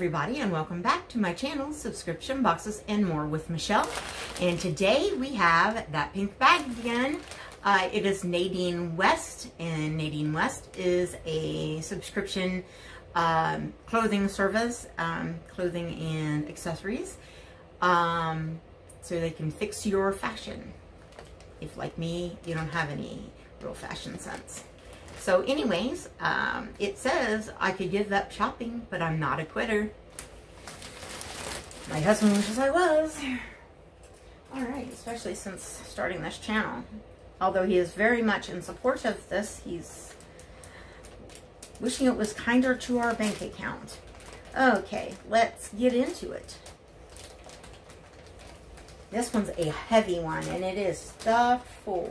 everybody, and welcome back to my channel, Subscription Boxes and More with Michelle. And today we have that pink bag again. It is Nadine West, and Nadine West is a subscription clothing service, clothing and accessories, so they can fix your fashion. If, like me, you don't have any real fashion sense. So anyways, it says, I could give up shopping, but I'm not a quitter. My husband wishes I was. All right, especially since starting this channel. Although he is very much in support of this, he's wishing it was kinder to our bank account. Okay, let's get into it. This one's a heavy one, and it is stuffed full.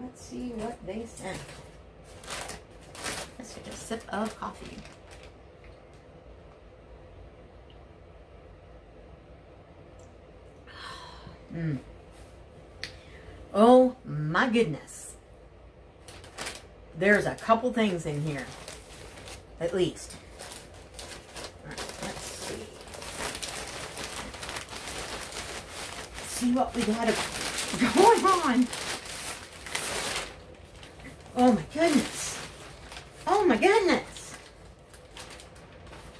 Let's see what they sent. Let's take a sip of coffee. Oh my goodness. There's a couple things in here, at least. All right, let's see. Let's see what we got going on. Oh my goodness. Oh my goodness.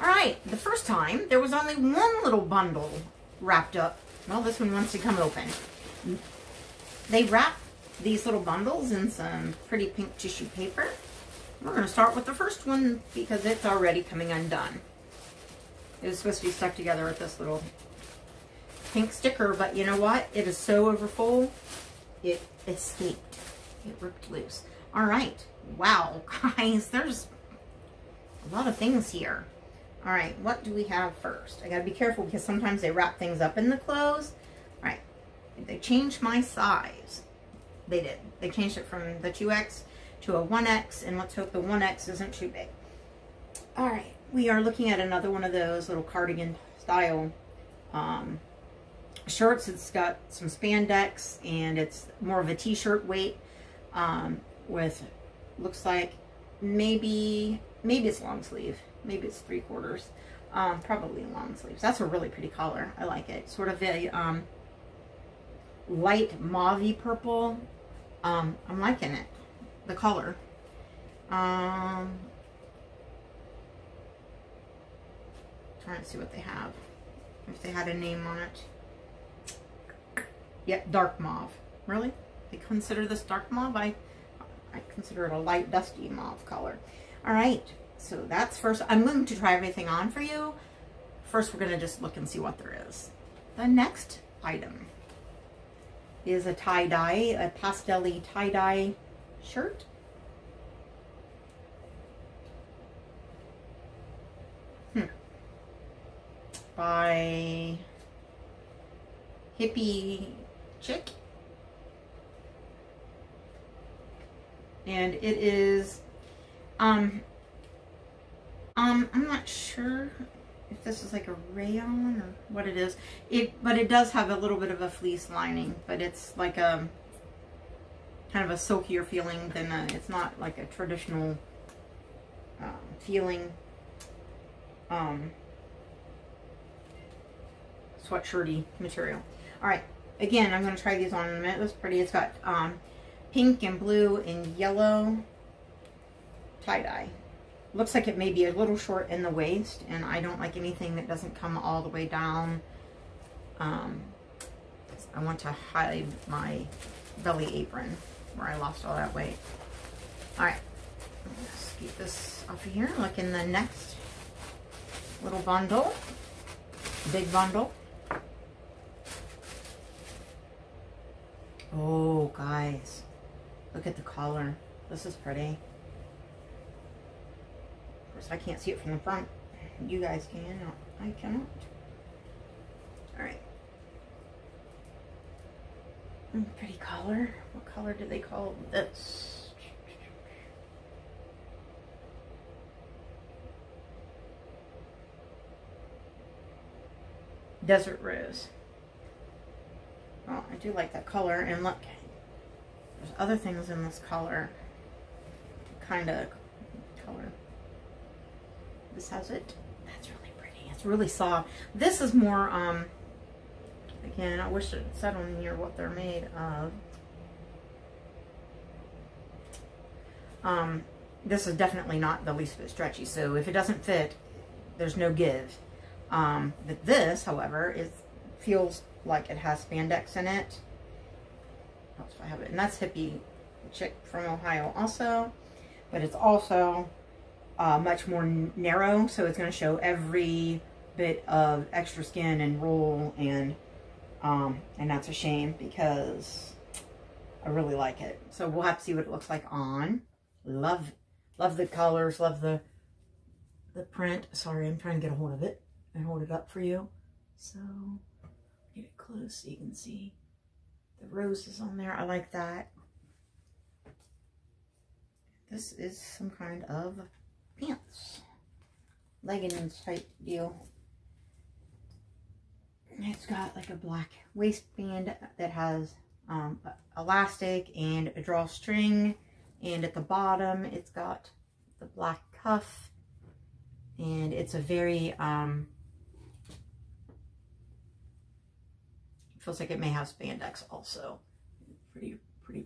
All right, the first time there was only one little bundle wrapped up. Well, this one wants to come open. They wrap these little bundles in some pretty pink tissue paper. We're gonna start with the first one because it's already coming undone. It was supposed to be stuck together with this little pink sticker, but you know what? It is so overfull, it escaped, it ripped loose. All right, wow, guys, there's a lot of things here. All right, what do we have first? I gotta be careful because sometimes they wrap things up in the clothes. All right, they changed my size. They did. They changed it from the 2X to a 1X, and let's hope the 1X isn't too big. All right, we are looking at another one of those little cardigan style shirts. It's got some spandex, and it's more of a t-shirt weight. With looks like maybe it's long sleeve, maybe it's three quarters, probably long sleeves. That's a really pretty color. I like it. Sort of a light mauvey purple. I'm liking it, the color. Trying to see what they have, if they had a name on it. Yep, dark mauve. Really? They consider this dark mauve? I consider it a light dusty mauve color. All right, so that's first. I'm going to try everything on for you. First, we're gonna just look and see what there is. The next item is a tie-dye, a pastel-y tie-dye shirt. By Hippie Chick. And it is, I'm not sure if this is like a rayon or what it is. But it does have a little bit of a fleece lining, but it's like a kind of a silkier feeling than it's not like a traditional feeling sweatshirty material. All right, again, I'm gonna try these on in a minute. It was pretty. It's got pink and blue and yellow tie-dye. Looks like it may be a little short in the waist, and I don't like anything that doesn't come all the way down. I want to hide my belly apron where I lost all that weight. All right, let's get this off of here. Look in the next little bundle, big bundle. Oh, guys. Look at the collar. This is pretty. Of course, I can't see it from the front. You guys can. I cannot. Alright. Pretty collar. What color do they call this? Desert Rose. Oh, I do like that color. And look. There's other things in this color. kind of color. This has it. That's really pretty. It's really soft. This is more, again, I wish it said on here what they're made of. This is definitely not the least bit stretchy, so if it doesn't fit, there's no give. But this, however, it feels like it has spandex in it. That's why I have it. And that's Hippie Chick from Ohio also, but it's also much more narrow, so it's going to show every bit of extra skin and roll, and that's a shame because I really like it. So we'll have to see what it looks like on. Love the colors, love the print. Sorry, I'm trying to get a hold of it and hold it up for you. So get it close so you can see the roses on there. I like that. This is some kind of pants, leggings type deal. It's got like a black waistband that has elastic and a drawstring. And at the bottom, it's got the black cuff, and it's a very, feels like it may have spandex also. Pretty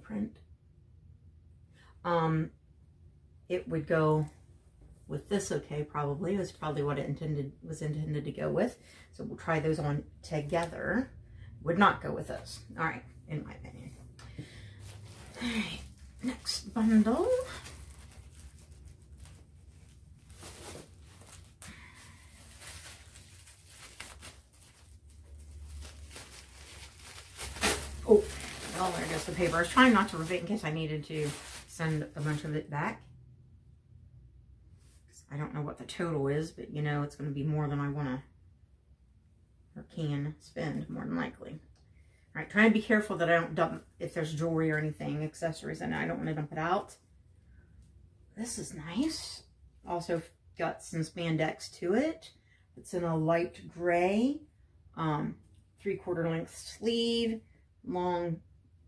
print. It would go with this okay, probably. That's probably what it was intended to go with. So we'll try those on together. Would not go with those. All right, in my opinion. All right. Next bundle. Oh, well, there goes the paper. I was trying not to rip it in case I needed to send a bunch of it back. I don't know what the total is, but you know, it's going to be more than I want to or can spend, more than likely. All right, try and be careful that I don't dump, if there's jewelry or anything, accessories, and I don't want to dump it out. This is nice. Also got some spandex to it. It's in a light gray, 3/4 length sleeve, long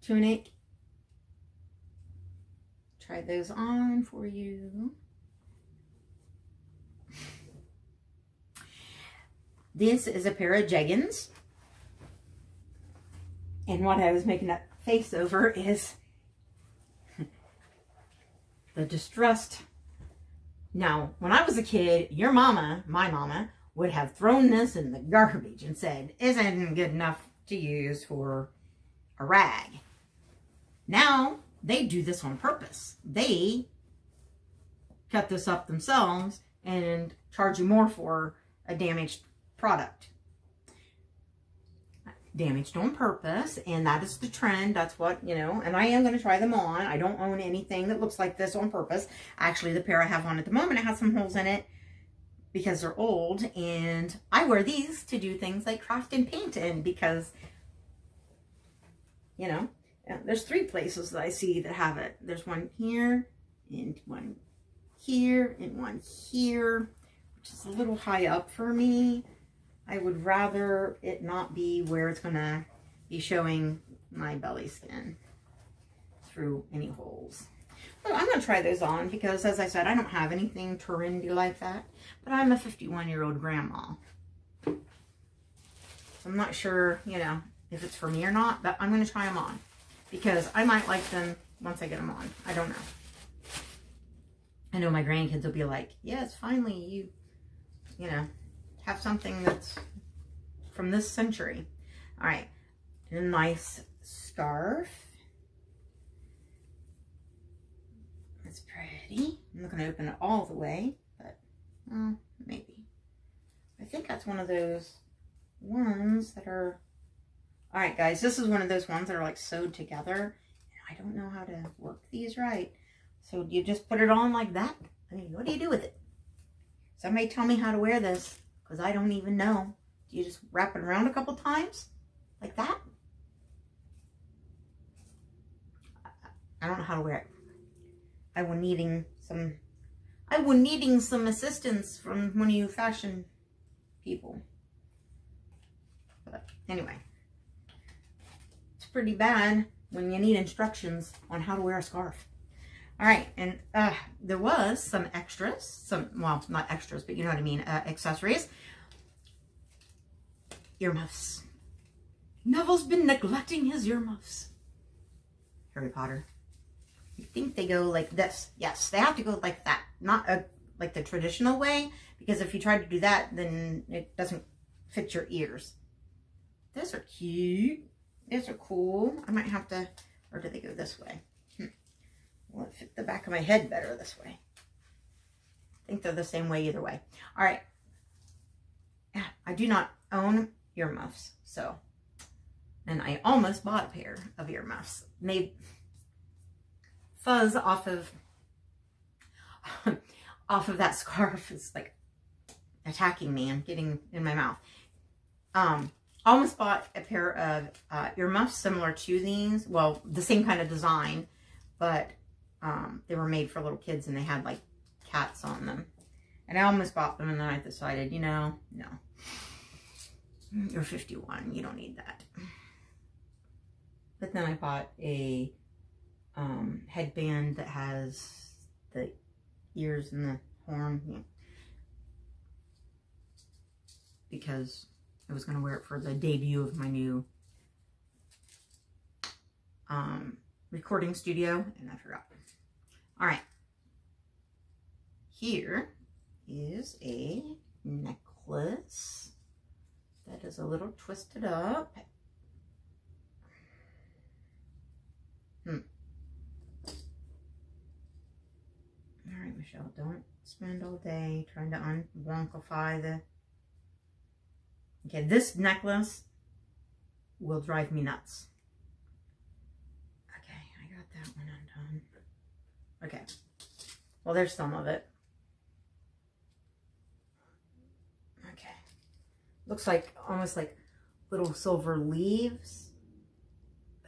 tunic. Try those on for you. This is a pair of jeggings. And what I was making that face over is the distressed. Now, when I was a kid, your mama, my mama, would have thrown this in the garbage and said, isn't good enough to use for a rag. Now, they do this on purpose. They cut this up themselves and charge you more for a damaged product. Damaged on purpose, and that is the trend. That's what, you know, and I am going to try them on. I don't own anything that looks like this on purpose. Actually, the pair I have on at the moment, it has some holes in it because they're old, and I wear these to do things like craft and paint in because, you know, there's three places that I see that have it. There's one here, and one here, and one here, which is a little high up for me. I would rather it not be where it's going to be showing my belly skin through any holes. Well, I'm going to try those on because, as I said, I don't have anything trendy like that, but I'm a 51-year-old grandma. So I'm not sure, you know, if it's for me or not, but I'm going to try them on because I might like them once I get them on. I don't know. I know my grandkids will be like, yes, finally you know, have something that's from this century. All right, a nice scarf. That's pretty. I'm not gonna open it all the way, but maybe. I think that's one of those ones that are, all right guys, this is one of those ones that are like sewed together. I don't know how to work these right. So you just put it on like that? I mean, what do you do with it? Somebody tell me how to wear this. Because I don't even know. Do you just wrap it around a couple times? Like that? I don't know how to wear it. I will needing some assistance from one of you fashion people. But anyway. It's pretty bad when you need instructions on how to wear a scarf. All right, and there was some extras, well, not extras, but you know what I mean, accessories. Earmuffs. Neville's been neglecting his earmuffs. Harry Potter. You think they go like this. Yes, they have to go like that, not like the traditional way, because if you try to do that, then it doesn't fit your ears. Those are cute. Those are cool. I might have to, or do they go this way? Well, it fit the back of my head better this way. I think they're the same way either way. All right. Yeah, I do not own earmuffs, so. And I almost bought a pair of earmuffs. And they fuzz off of, that scarf. It's like attacking me and getting in my mouth. Almost bought a pair of earmuffs similar to these. Well, the same kind of design, but they were made for little kids and they had like cats on them. And I almost bought them and then I decided, you know, no. You're 51, you don't need that. But then I bought a headband that has the ears and the horn. Yeah. Because I was gonna wear it for the debut of my new recording studio, and I forgot. All right, here is a necklace that is a little twisted up. All right, Michelle, don't spend all day trying to unwonkify the... Okay, this necklace will drive me nuts. That one undone. Okay. Well, there's some of it. Okay. Looks like almost like little silver leaves.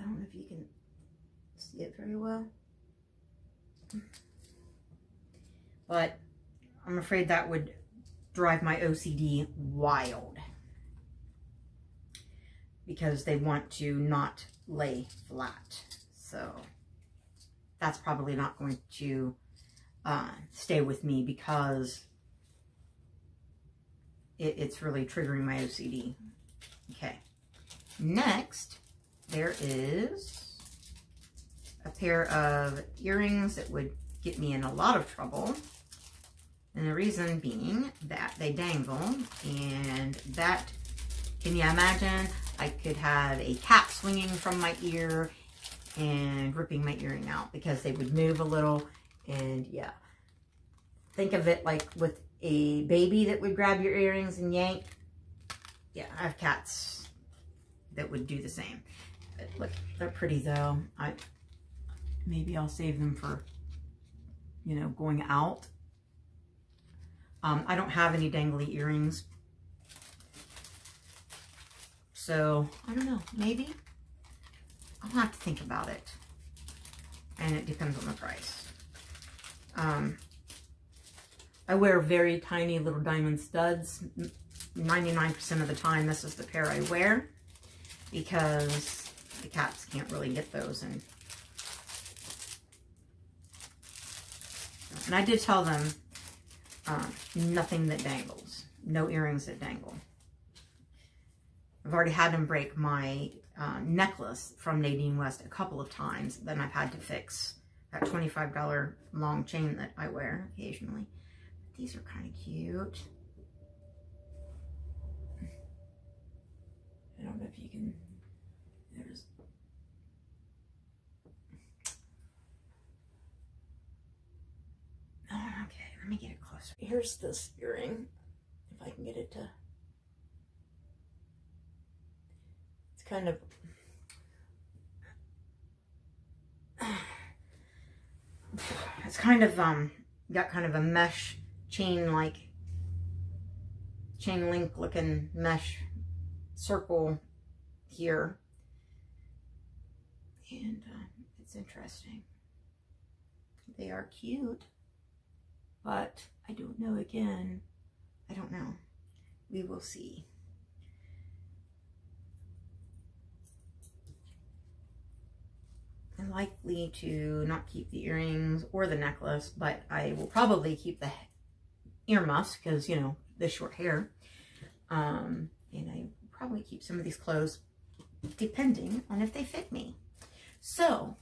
I don't know if you can see it very well. But I'm afraid that would drive my OCD wild. Because they want to not lay flat. So... that's probably not going to stay with me because it's really triggering my OCD. Okay. Next, there is a pair of earrings that would get me in a lot of trouble. And the reason being that they dangle, and that, can you imagine? I could have a cat swinging from my ear and ripping my earring out because they would move a little. And yeah, think of it like with a baby that would grab your earrings and yank. Yeah, I have cats that would do the same. But look, they're pretty though. Maybe I'll save them for, you know, going out. I don't have any dangly earrings, so I don't know, maybe I'll have to think about it, and it depends on the price. I wear very tiny little diamond studs 99% of the time. This is the pair I wear because the cats can't really get those. And I did tell them nothing that dangles, no earrings that dangle. I've already had them break my necklace from Nadine West a couple of times. Then I've had to fix that $25 long chain that I wear occasionally. These are kind of cute. I don't know if you can... There's... Oh, okay, let me get it closer. Here's this earring. If I can get it to... kind of it's kind of got kind of a mesh chain, like chain link looking mesh circle here, and it's interesting. They are cute, but I don't know, again, I don't know, we will see. likely to not keep the earrings or the necklace, but I will probably keep the earmuffs because, you know, the short hair. And I probably keep some of these clothes depending on if they fit me. So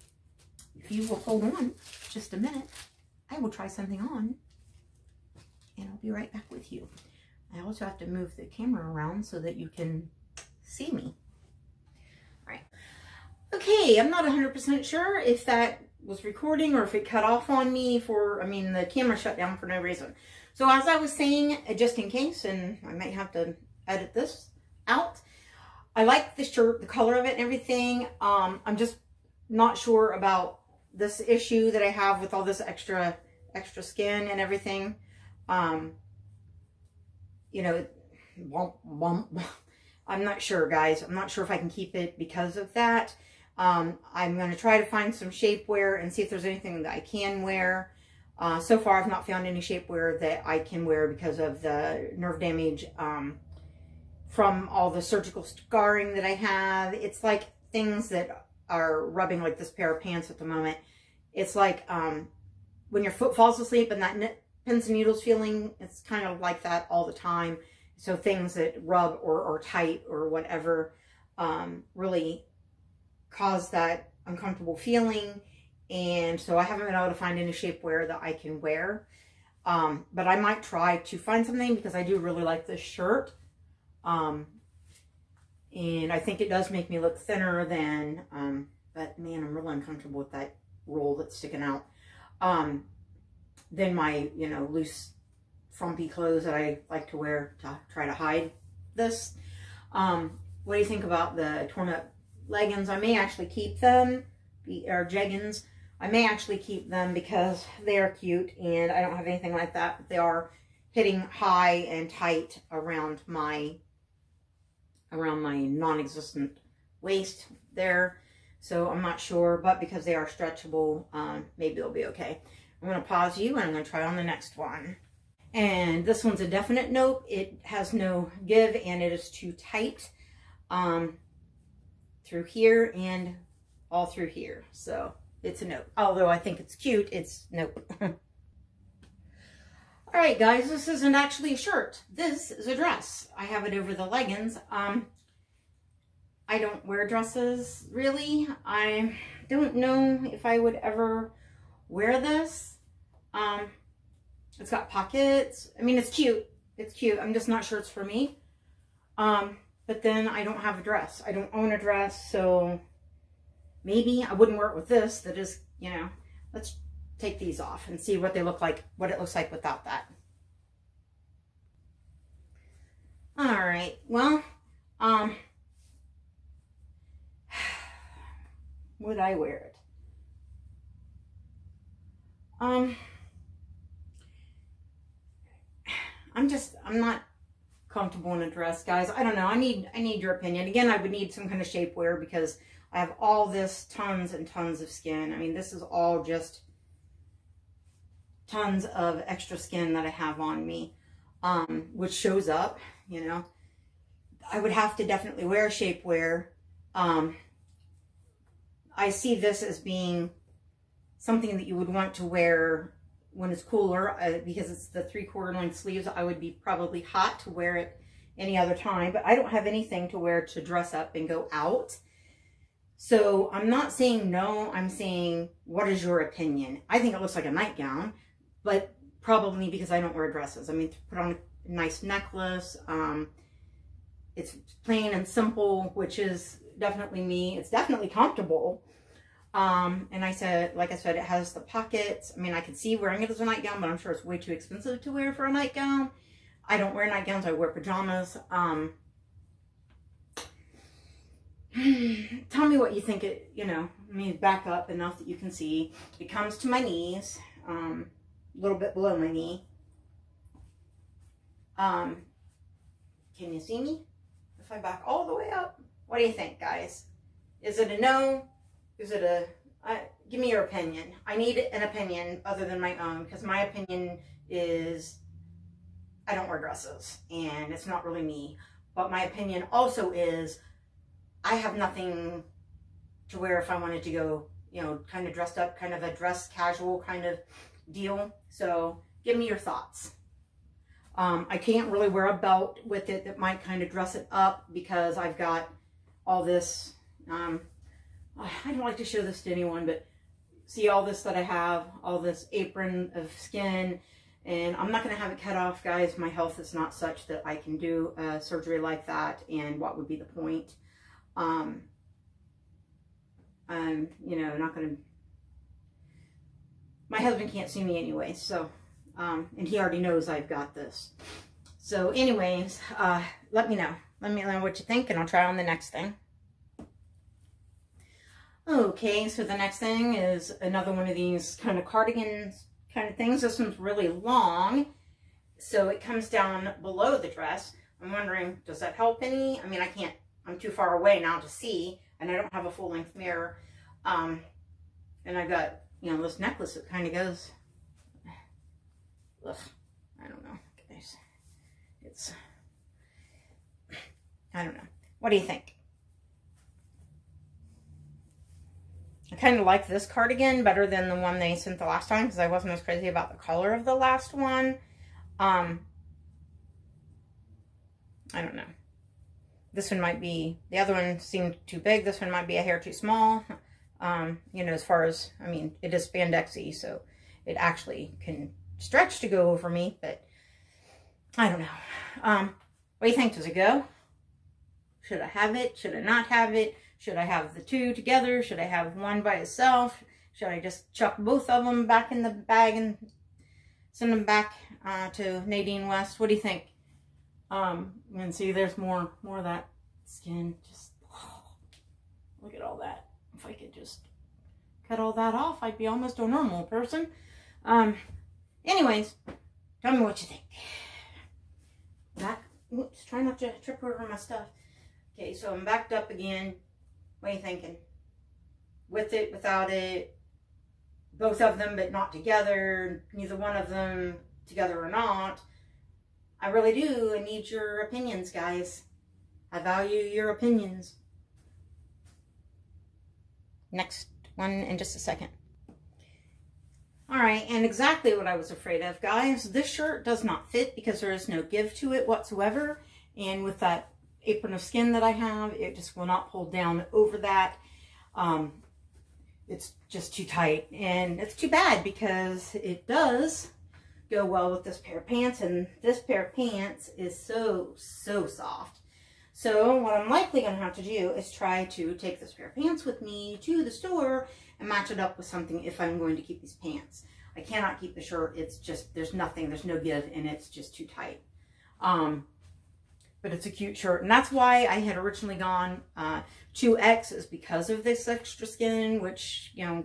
if you will hold on just a minute, I will try something on and I'll be right back with you. I also have to move the camera around so that you can see me. All right. Okay, I'm not 100% sure if that was recording or if it cut off on me for, I mean, the camera shut down for no reason. So as I was saying, just in case, and I might have to edit this out, I like the shirt, the color of it and everything. I'm just not sure about this issue that I have with all this extra skin and everything. You know, I'm not sure, guys. I'm not sure if I can keep it because of that. I'm going to try to find some shapewear and see if there's anything that I can wear. So far, I've not found any shapewear that I can wear because of the nerve damage from all the surgical scarring that I have. It's like things that are rubbing, like this pair of pants at the moment. It's like when your foot falls asleep and that pins and needles feeling, it's kind of like that all the time. So things that rub or tight or whatever really cause that uncomfortable feeling. And so I haven't been able to find any shapewear that I can wear. But I might try to find something because I do really like this shirt. And I think it does make me look thinner than, but man, I'm really uncomfortable with that roll that's sticking out. Than my, you know, loose frumpy clothes that I like to wear to try to hide this. What do you think about the torn up leggings? I may actually keep them, or jeggings. I may actually keep them because they are cute and I don't have anything like that. But they are hitting high and tight around my non-existent waist there. So I'm not sure, but because they are stretchable, maybe they'll be okay. I'm going to pause you and I'm going to try on the next one. And this one's a definite nope. It has no give and it is too tight through here and all through here. So it's a nope. Although I think it's cute, it's nope. All right, guys, this isn't actually a shirt. This is a dress. I have it over the leggings. I don't wear dresses, really. I don't know if I would ever wear this. It's got pockets. I mean, it's cute. It's cute. I'm just not sure it's for me. But then I don't have a dress. I don't own a dress, so maybe I wouldn't wear it with this. That is, you know, let's take these off and see what they look like, what it looks like without that. All right. Well, would I wear it? I'm not comfortable in a dress, guys. I don't know. I need your opinion. Again, I would need some kind of shapewear because I have all this tons and tons of skin. I mean, this is all just tons of extra skin that I have on me, which shows up, you know. I would have to definitely wear shapewear. I see this as being something that you would want to wear when it's cooler, because it's the 3/4 length sleeves. I would be probably hot to wear it any other time, but I don't have anything to wear to dress up and go out. So I'm not saying no, I'm saying, what is your opinion? I think it looks like a nightgown, but probably because I don't wear dresses. I mean, to put on a nice necklace, it's plain and simple, which is definitely me. It's definitely comfortable. And I said, like I said, it has the pockets. I mean, I could see wearing it as a nightgown, but I'm sure it's way too expensive to wear for a nightgown. I don't wear nightgowns. I wear pajamas. Tell me what you think it, you know, I mean, back up enough that you can see. It comes to my knees, a little bit below my knee. Can you see me? If I back all the way up, what do you think, guys? Is it a no? Is it a, give me your opinion. I need an opinion other than my own, because my opinion is I don't wear dresses and it's not really me. But my opinion also is I have nothing to wear if I wanted to go you know, kind of dressed up, kind of a dress casual kind of deal. So give me your thoughts. I can't really wear a belt with it that might kind of dress it up because I've got all this, I don't like to show this to anyone, but see all this that I have, all this apron of skin, and I'm not going to have it cut off, guys. My health is not such that I can do a surgery like that, and what would be the point? I'm, you know, not going to, my husband can't see me anyway, so, and he already knows I've got this. So anyways, let me know. Let me know what you think, and I'll try on the next thing. Okay, so the next thing is another one of these kind of cardigans kind of things. This one's really long, so it comes down below the dress. I'm wondering, does that help any? I mean, I can't, I'm too far away now to see, and I don't have a full-length mirror. And I've got, you know, this necklace that kind of goes, ugh, I don't know, guys. It's, I don't know. What do you think? I kind of like this cardigan better than the one they sent the last time because I wasn't as crazy about the color of the last one. I don't know. This one might be, the other one seemed too big. This one might be a hair too small. You know, as far as, I mean, it is spandexy, so it actually can stretch to go over me, but I don't know. What do you think? Does it go? Should I have it? Should I not have it? Should I have the two together? Should I have one by itself? Should I just chuck both of them back in the bag and send them back to Nadine West? What do you think? And see, there's more of that skin. Just, oh, look at all that. If I could just cut all that off, I'd be almost a normal person. Anyways, tell me what you think. Back, oops, try not to trip over my stuff. Okay, so I'm backed up again. What are you thinking? With it, without it, both of them but not together, neither one of them together or not. I really do. I need your opinions, guys. I value your opinions. Next one in just a second. All right, and exactly what I was afraid of, guys. This shirt does not fit because there is no give to it whatsoever. And with that apron of skin that I have, it just will not pull down over that. It's just too tight, and it's too bad because it does go well with this pair of pants, and this pair of pants is so soft. So what I'm likely gonna have to do is try to take this pair of pants with me to the store and match it up with something if I'm going to keep these pants. I cannot keep the shirt. It's just, there's nothing, there's no give, and it's just too tight. But it's a cute shirt, and that's why I had originally gone 2X, is because of this extra skin, which, you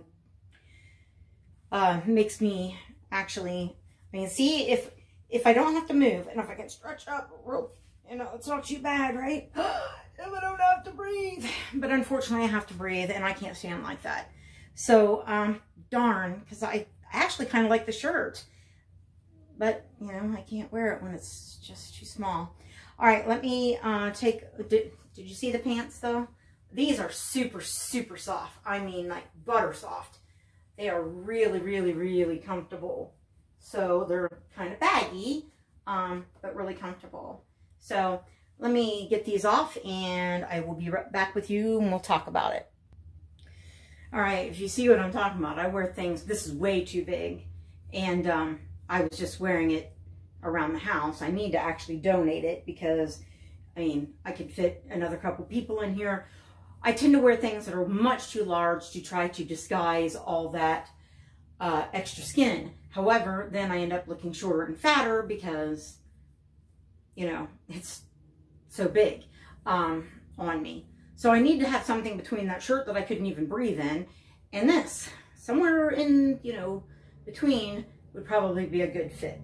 know, makes me actually, I mean, see, if I don't have to move, and if I can stretch up real, you know, it's not too bad, right? If I don't have to breathe. But unfortunately, I have to breathe, and I can't stand like that. So, darn, because I actually kind of like the shirt. But, you know, I can't wear it when it's just too small. All right, let me take, did you see the pants though? These are super soft. I mean, like butter soft. They are really comfortable. So they're kind of baggy, but really comfortable. So let me get these off, and I will be right back with you, and we'll talk about it. All right, if you see what I'm talking about, I wear things, this is way too big, and I was just wearing it around the house. I need to actually donate it because, I mean, I could fit another couple people in here. I tend to wear things that are much too large to try to disguise all that extra skin. However, then I end up looking shorter and fatter because, you know, it's so big on me. So I need to have something between that shirt that I couldn't even breathe in and this. Somewhere in, you know, between would probably be a good fit.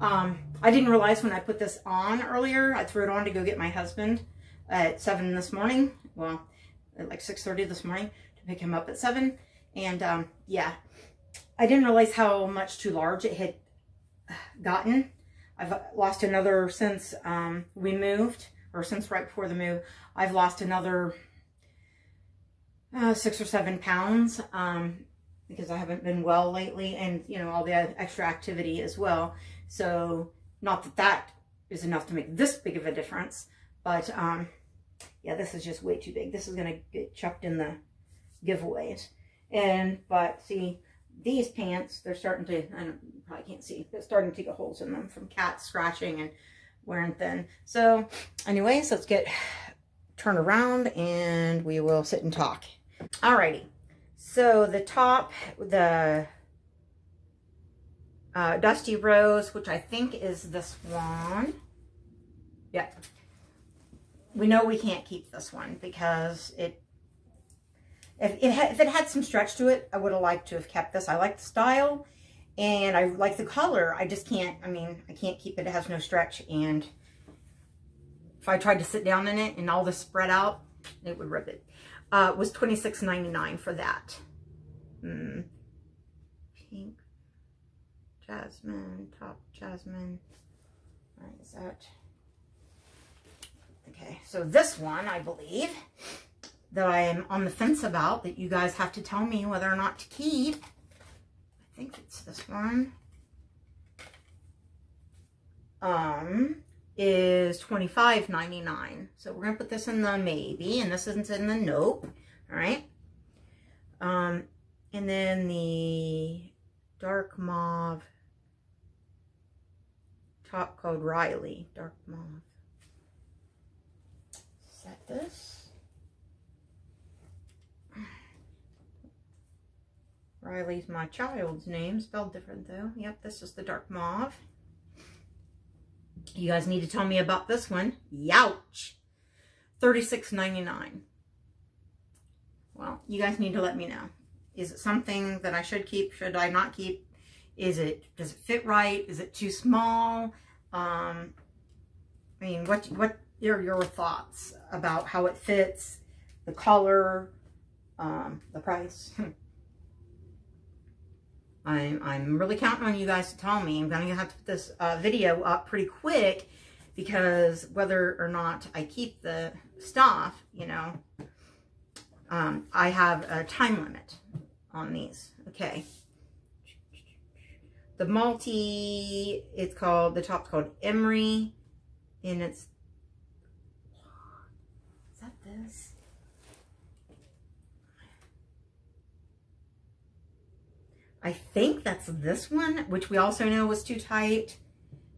I didn't realize when I put this on earlier, I threw it on to go get my husband at 7 this morning. Well, at like 6:30 this morning to pick him up at 7. And, yeah, I didn't realize how much too large it had gotten. I've lost another since, we moved, or since right before the move, I've lost another, 6 or 7 pounds, because I haven't been well lately, and you know, all the extra activity as well. So not that that is enough to make this big of a difference, but yeah, this is just way too big. This is gonna get chucked in the giveaways. And but see, these pants, they're starting to, I probably can't see, they're starting to get holes in them from cats scratching and wearing thin. So anyways, let's get turned around and we will sit and talk. Alrighty, so the top, the Dusty Rose, which I think is this one. Yep. We know we can't keep this one because it, if it had some stretch to it, I would have liked to have kept this. I like the style and I like the color. I just can't, I mean, I can't keep it. It has no stretch. And if I tried to sit down in it and all this spread out, it would rip it. It was $26.99 for that. Pink, jasmine, top jasmine. All right, is that? Okay, so this one, I believe, that I am on the fence about, that you guys have to tell me whether or not to keep. I think it's this one. Is $25.99. So we're gonna put this in the maybe, and this isn't in the nope. All right. And then the dark mauve top called Riley. Dark mauve. Is that this? Riley's my child's name, spelled different though. Yep, this is the dark mauve. You guys need to tell me about this one. Youch! $36.99. Well, you guys need to let me know. Is it something that I should keep? Should I not keep? Is it, does it fit right? Is it too small? I mean, what are your thoughts about how it fits, the color, the price? I'm really counting on you guys to tell me. I'm going to have to put this video up pretty quick, because whether or not I keep the stuff, you know, I have a time limit on these. Okay. The multi, it's called, the top's called Emery, and it's, is that this? I think that's this one, which we also know was too tight.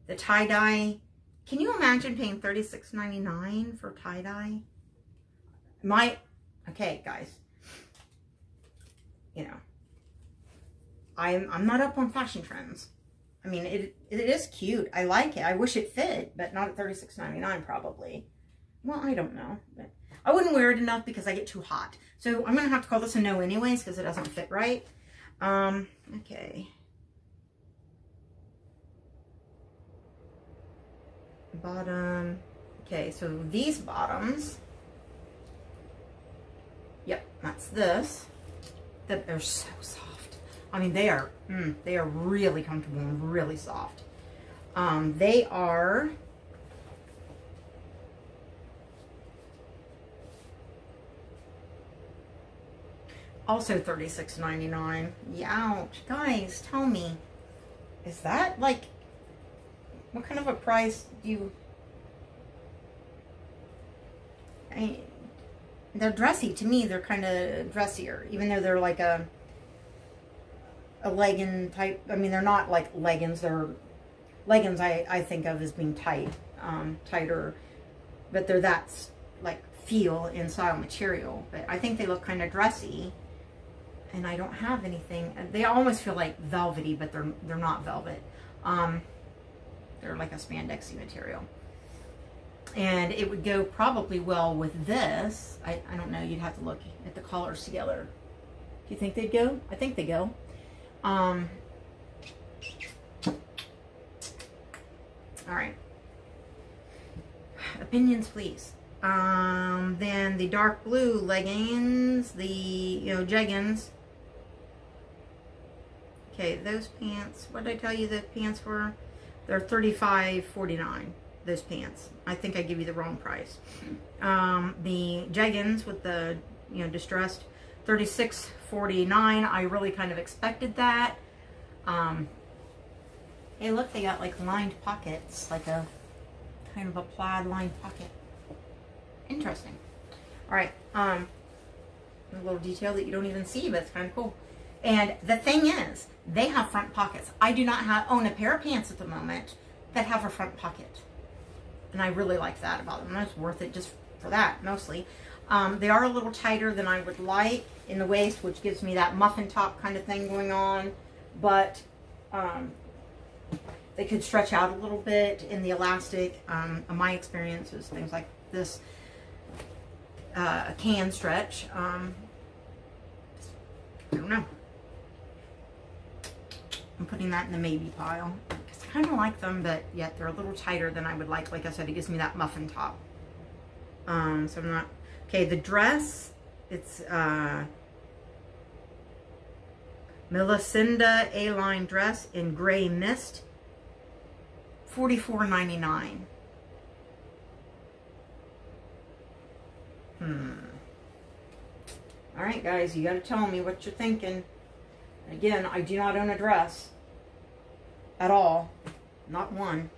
The tie-dye. Can you imagine paying $36.99 for tie-dye? Okay, guys. You know, I'm not up on fashion trends. I mean, it is cute. I like it. I wish it fit, but not at $36.99 probably. Well, I don't know. But I wouldn't wear it enough because I get too hot. So I'm going to have to call this a no anyways, because it doesn't fit right. Okay. Bottom. Okay, so these bottoms. Yep, that's this. That they're so soft. I mean, they are really comfortable and really soft. They are also $36.99. Youch. Guys, tell me. Is that like, what kind of a price do you, I mean, they're dressy to me. They're kind of dressier, even though they're like a legging type. I mean, they're not like leggings. They're leggings I think of as being tight, tighter, but they're that like feel and style material. But I think they look kind of dressy. And I don't have anything. They almost feel like velvety, but they're not velvet. They're like a spandexy material. And it would go probably well with this. I don't know. You'd have to look at the colors together. Do you think they'd go? I think they go. All right. Opinions, please. Then the dark blue leggings, the, you know, jeggings. Okay, those pants, what did I tell you the pants were? They're $35.49, those pants. I think I give you the wrong price. The jeggings with the, you know, distressed $36.49. I really kind of expected that. Hey, look, they got like lined pockets, like a kind of a plaid lined pocket. Interesting. All right. A little detail that you don't even see, but it's kind of cool. And the thing is, they have front pockets. I do not own a pair of pants at the moment that have a front pocket. And I really like that about them. That's worth it just for that, mostly. They are a little tighter than I would like in the waist, which gives me that muffin top kind of thing going on. But they could stretch out a little bit in the elastic. My experience is things like this can stretch. I don't know. I'm putting that in the maybe pile. I kind of like them, but yet they're a little tighter than I would like. Like I said, it gives me that muffin top. So I'm not... Okay, the dress, it's Millicinda A-line dress in Gray Mist, $44.99. All right, guys, you got to tell me what you're thinking. Again, I do not own a dress at all, not one.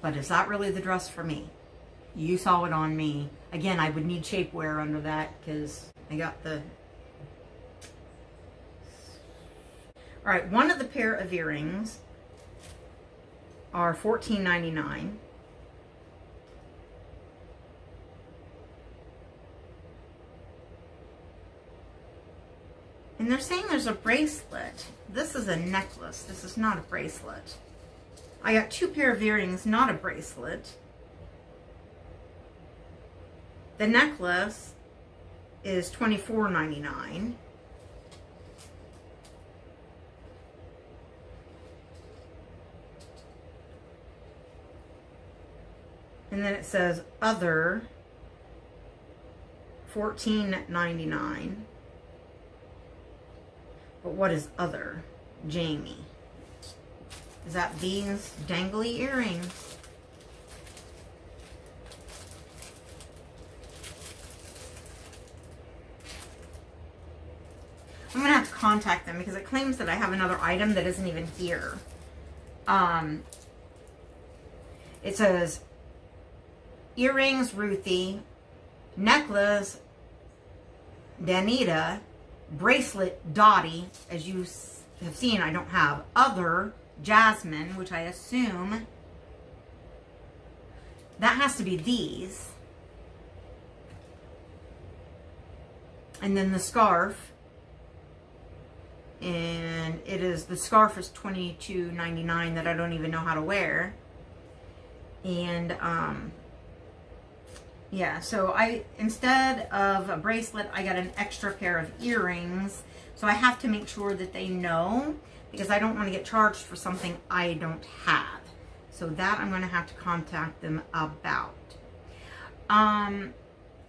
But is that really the dress for me? You saw it on me. Again, I would need shapewear under that because I got the... All right, one of the pair of earrings are $14.99. And they're saying there's a bracelet. This is a necklace. This is not a bracelet. I got two pair of earrings, not a bracelet. The necklace is $24.99. And then it says other, $14.99. But what is other? Jamie. Is that these dangly earrings? I'm going to have to contact them because it claims that I have another item that isn't even here. It says earrings, Ruthie, necklace, Danita, bracelet, Dottie, as you have seen, I don't have, other, Jasmine, which I assume that has to be these. And then the scarf, and it is, the scarf is $22.99 that I don't even know how to wear. And yeah, so I, instead of a bracelet, I got an extra pair of earrings. So I have to make sure that they know, because I don't want to get charged for something I don't have. So that I'm going to have to contact them about.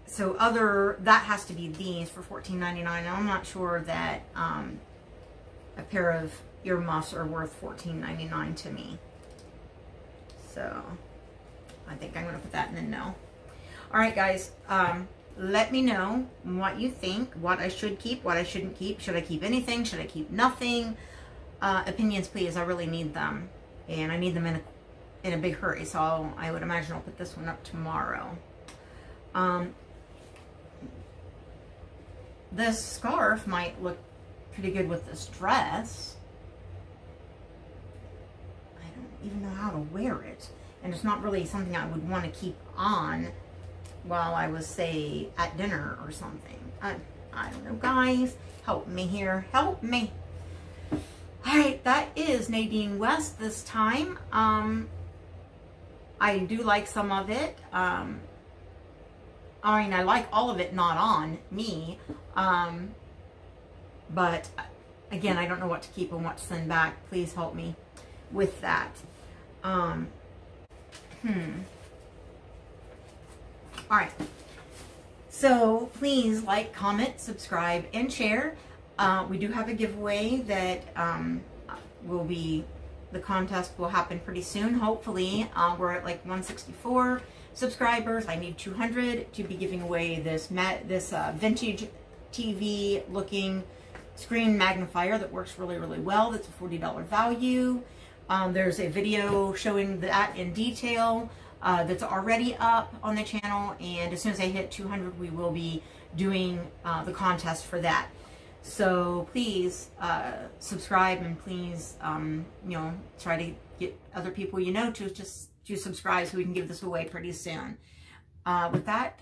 So other, that has to be these for $14.99. I'm not sure that a pair of earmuffs are worth $14.99 to me. So I think I'm going to put that in the no. All right, guys, let me know what you think, what I should keep, what I shouldn't keep. Should I keep anything? Should I keep nothing? Opinions, please. I really need them, and I need them in a big hurry, so I would imagine I'll put this one up tomorrow. This scarf might look pretty good with this dress. I don't even know how to wear it, and it's not really something I would want to keep on while I was, say, at dinner or something. I don't know, guys. Help me here. Help me. All right, that is Nadine West this time. I do like some of it. I mean, I like all of it, not on me. But, again, I don't know what to keep and what to send back. Please help me with that. All right, so please like, comment, subscribe, and share. We do have a giveaway that will be the contest will happen pretty soon, hopefully. We're at like 164 subscribers. I need 200 to be giving away this vintage TV looking screen magnifier that works really, really well. That's a $40 value. There's a video showing that in detail that's already up on the channel, and as soon as I hit 200, we will be doing the contest for that. So please subscribe, and please, you know, try to get other people you know to just to subscribe so we can give this away pretty soon. With that,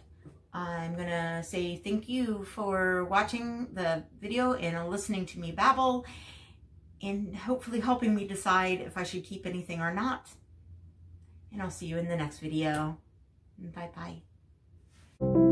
I'm gonna say thank you for watching the video and listening to me babble, and hopefully helping me decide if I should keep anything or not. And I'll see you in the next video. Bye-bye.